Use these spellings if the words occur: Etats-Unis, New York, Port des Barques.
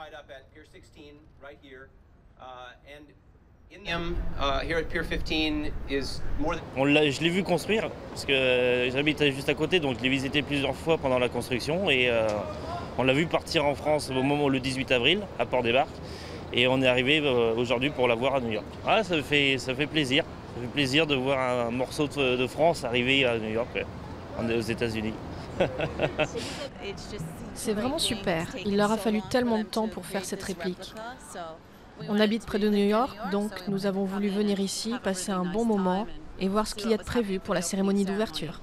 tied up at Pier 16 right here. Je l'ai vu construire parce que j'habitais juste à côté, donc je l'ai visité plusieurs fois pendant la construction et on l'a vu partir en France au moment le 18 avril à Port des Barques et on est arrivé aujourd'hui pour la voir à New York. Ah, ça fait plaisir, ça fait plaisir de voir un morceau de France arriver à New York, aux États-Unis. C'est vraiment super, il leur a fallu tellement de temps pour faire cette réplique. On habite près de New York, donc nous avons voulu venir ici, passer un bon moment et voir ce qu'il y a de prévu pour la cérémonie d'ouverture.